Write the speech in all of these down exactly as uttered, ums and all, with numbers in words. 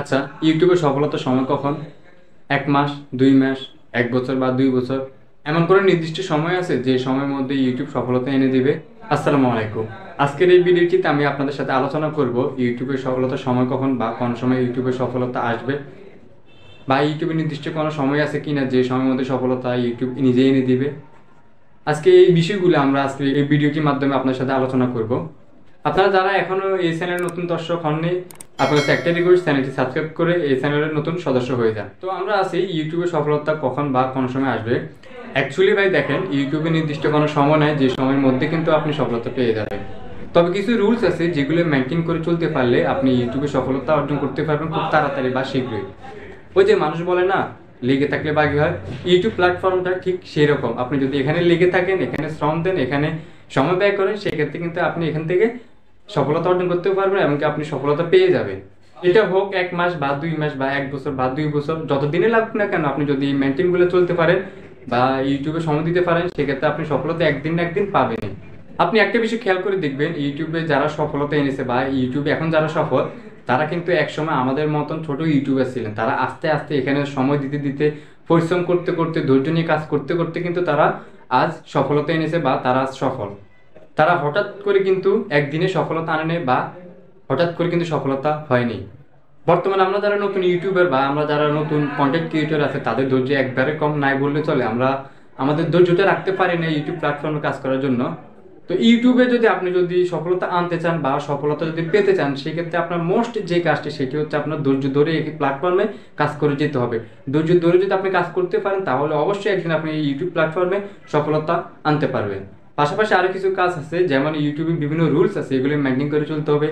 আচ্ছা ইউটিউবে সফলতার সময় কখন? এক মাস, দুই মাস, এক বছর বা দুই বছর? এমন করে নির্দিষ্ট সময় আছে যে সময়ের মধ্যে ইউটিউব সফলতা এনে দিবে? আসসালামু আলাইকুম। আজকের এই ভিডিওটিতে আমি আপনাদের সাথে আলোচনা করব ইউটিউবের সফলতার সময় কখন বা কোন সময় ইউটিউবের সফলতা আসবে বা ইউটিউবে নির্দিষ্ট কোনো সময় আছে কিনা যে সময়ের মধ্যে সফলতা ইউটিউব নিজেই এনে দিবে। আজকে এই বিষয়গুলো আমরা আজকে এই ভিডিওটির মাধ্যমে আপনার সাথে আলোচনা করব। আপনারা যারা এখনও এই চ্যানেলের নতুন দর্শক হননি, আপনার কাছে একটা রিকোয়েস্ট, চ্যানেলটি সাবস্ক্রাইব করে এই চ্যানেলের নতুন সদস্য হয়ে যান। তো আমরা আছি ইউটিউবে সফলতা কখন বা কোন সময় আসবে। অ্যাকচুয়ালি ভাই দেখেন, ইউটিউবে নির্দিষ্ট কোনো সময় নেই যে সময়ের মধ্যে কিন্তু আপনি সফলতা পেয়ে যাবেন। তবে কিছু রুলস আছে যেগুলো মেনটেন করে চলতে পারলে আপনি ইউটিউবে সফলতা অর্জন করতে পারবেন খুব তাড়াতাড়ি বা শীঘ্রই। ওই যে মানুষ বলে না, লেগে থাকলে বাকি হয়, ইউটিউব প্ল্যাটফর্মটা ঠিক সেরকম। আপনি যদি এখানে লেগে থাকেন, এখানে শ্রম দেন, এখানে সময় ব্যয় করেন, সেক্ষেত্রে কিন্তু আপনি এখান থেকে সফলতা অর্জন করতে পারবেন এবং আপনি সফলতা পেয়ে যাবেন। এটা হোক এক মাস বা দুই মাস বা এক বছর বা দুই বছর, যতদিনে লাগুক না কেন, আপনি যদি মেনটেনগুলো চলতে পারেন বা ইউটিউবে সময় দিতে পারেন, সেক্ষেত্রে আপনি সফলতা একদিন না একদিন পাবেন। আপনি একটা বিষয় খেয়াল করে দেখবেন, ইউটিউবে যারা সফলতা এনেছে বা ইউটিউবে এখন যারা সফল, তারা কিন্তু একসময় আমাদের মতন ছোট ইউটিউবার ছিলেন। তারা আস্তে আস্তে এখানে সময় দিতে দিতে, পরিশ্রম করতে করতে, ধৈর্য নিয়ে কাজ করতে করতে কিন্তু তারা আজ সফলতা এনেছে বা তারা আজ সফল। তারা হঠাৎ করে কিন্তু একদিনে সফলতা আনেনি বা হঠাৎ করে কিন্তু সফলতা হয়নি। বর্তমানে আমরা যারা নতুন ইউটিউবার বা আমরা যারা নতুন কন্টেন্ট ক্রিয়েটর আছে, তাদের ধৈর্য একবারে কম নাই বললে চলে। আমরা আমাদের ধৈর্যটা রাখতে পারি না ইউটিউব প্ল্যাটফর্মে কাজ করার জন্য। তো ইউটিউবে যদি আপনি যদি সফলতা আনতে চান বা সফলতা যদি পেতে চান, সেক্ষেত্রে আপনার মোস্ট যে কাজটি সেটি হচ্ছে আপনার ধৈর্য ধরে এই প্ল্যাটফর্মে কাজ করে যেতে হবে। ধৈর্য ধরে যদি আপনি কাজ করতে পারেন, তাহলে অবশ্যই একদিন আপনি ইউটিউব প্ল্যাটফর্মে সফলতা আনতে পারবেন। পাশাপাশি আরও কিছু কাজ আছে, যেমন ইউটিউবে বিভিন্ন রুলস আছে, এগুলো মেনটেন করে চলতে হবে।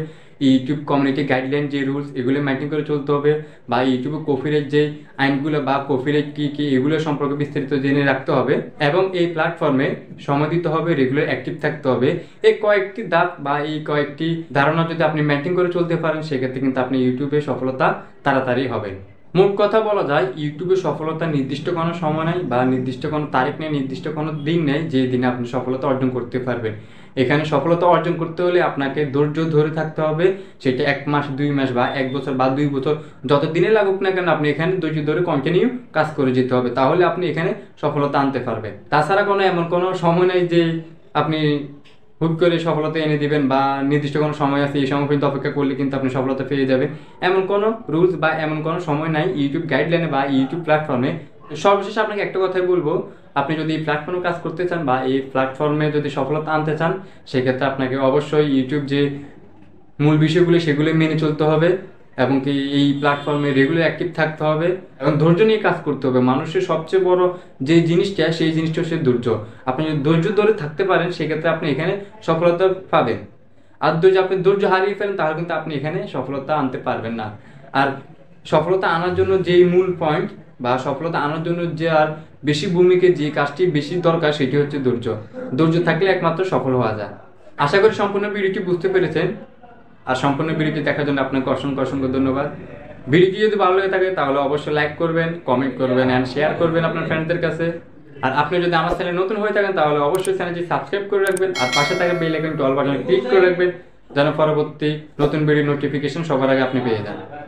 ইউটিউব কমিউনিটি গাইডলাইন যে রুলস, এগুলো মেনটেন করে চলতে হবে। বা ইউটিউবে কপিরাইট যে আইনগুলো বা কপিরাইট কী কী, এগুলো সম্পর্কে বিস্তারিত জেনে রাখতে হবে। এবং এই প্ল্যাটফর্মে সময় দিতে হবে, রেগুলার অ্যাক্টিভ থাকতে হবে। এই কয়েকটি ধাপ বা এই কয়েকটি ধারণা যদি আপনি মেনটেন করে চলতে পারেন, সেক্ষেত্রে কিন্তু আপনি ইউটিউবে সফলতা তাড়াতাড়ি হবেন। মোট কথা বলা যায়, ইউটিউবে সফলতা নির্দিষ্ট কোনো সময় নেই বা নির্দিষ্ট কোনো তারিখ নেই, নির্দিষ্ট কোনো দিন নেই যে দিনে আপনি সফলতা অর্জন করতে পারবেন। এখানে সফলতা অর্জন করতে হলে আপনাকে ধৈর্য ধরে থাকতে হবে। সেটা এক মাস, দুই মাস বা এক বছর বা দুই বছর, যত দিনে লাগুক না কেন, আপনি এখানে ধৈর্য ধরে কন্টিনিউ কাজ করে যেতে হবে, তাহলে আপনি এখানে সফলতা আনতে পারবেন। তাছাড়া কোনো এমন কোনো সময় নেই যে আপনি হুট করে সফলতা এনে দিবেন বা নির্দিষ্ট কোনো সময় আছে এই সময় পর্যন্ত অপেক্ষা করলে কিন্তু আপনি সফলতা পেয়ে যাবেন। এমন কোনো রুলস বা এমন কোনো সময় নাই ইউটিউব গাইডলাইনে বা ইউটিউব প্ল্যাটফর্মে। সর্বশেষে আপনাকে একটা কথাই বলবো, আপনি যদি এই প্ল্যাটফর্মে কাজ করতে চান বা এই প্ল্যাটফর্মে যদি সফলতা আনতে চান, সেক্ষেত্রে আপনাকে অবশ্যই ইউটিউব যে মূল বিষয়গুলো সেগুলো মেনে চলতে হবে এবং কি এই প্ল্যাটফর্মে রেগুলার অ্যাক্টিভ থাকতে হবে এবং ধৈর্য নিয়ে কাজ করতে হবে। মানুষের সবচেয়ে বড় যে জিনিসটা, সেই জিনিসটা হচ্ছে ধৈর্য। আপনি যদি ধৈর্য ধরে থাকতে পারেন, সেক্ষেত্রে আপনি এখানে সফলতা পাবেন। আর যদি আপনি ধৈর্য হারিয়ে ফেলেন, তাহলে কিন্তু আপনি এখানে সফলতা আনতে পারবেন না। আর সফলতা আনার জন্য যেই মূল পয়েন্ট বা সফলতা আনার জন্য যে আর বেশি ভূমিকা, যে কাজটি বেশি দরকার, সেটি হচ্ছে ধৈর্য। ধৈর্য থাকলে একমাত্র সফল হওয়া যায়। আশা করি সম্পূর্ণ ভিডিওটি বুঝতে পেরেছেন। আর সম্পূর্ণ ভিডিওটি দেখার জন্য আপনাকে অসংখ্য অসংখ্য ধন্যবাদ। ভিডিওটি যদি ভালো লেগে থাকে, তাহলে অবশ্যই লাইক করবেন, কমেন্ট করবেন অ্যান্ড শেয়ার করবেন আপনার ফ্রেন্ডদের কাছে। আর আপনি যদি আমার চ্যানেল নতুন হয়ে থাকেন, তাহলে অবশ্যই চ্যানেলটি সাবস্ক্রাইব করে রাখবেন আর পাশে থাকা বেল আইকন অল বাটনে ক্লিক করে রাখবেন, যেন পরবর্তী নতুন ভিডিও নোটিফিকেশন সবার আগে আপনি পেয়ে যান।